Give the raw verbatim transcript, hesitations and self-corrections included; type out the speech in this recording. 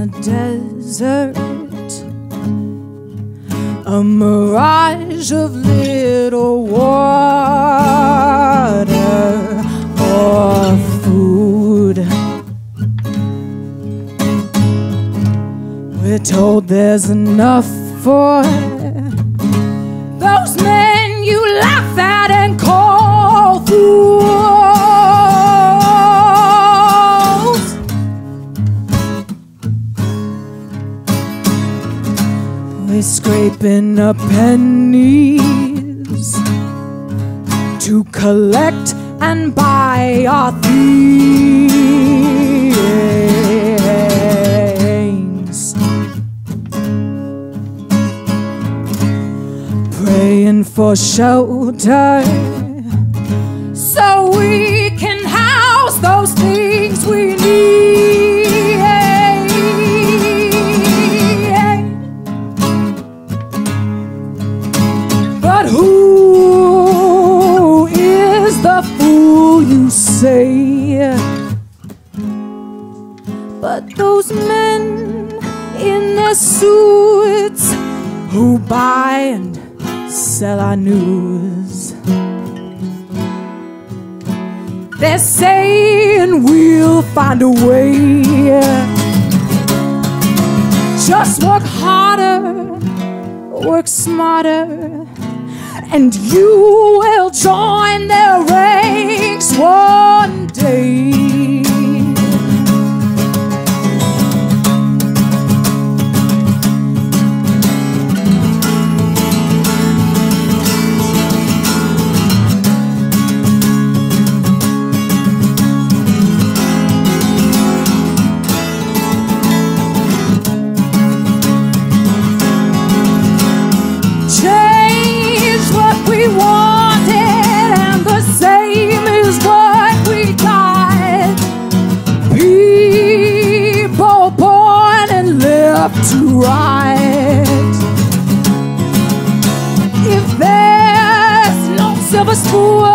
a desert, a mirage of little water or food. We're told there's enough for those men you laugh at and call fools. Scraping up pennies to collect and buy our things, praying for shelter so we can house those things we need. Who is the fool you say? But those men in their suits who buy and sell our news, they're saying we'll find a way. Just work harder, work smarter, and you will join their ranks one day. Up to right. If there's no silver spoon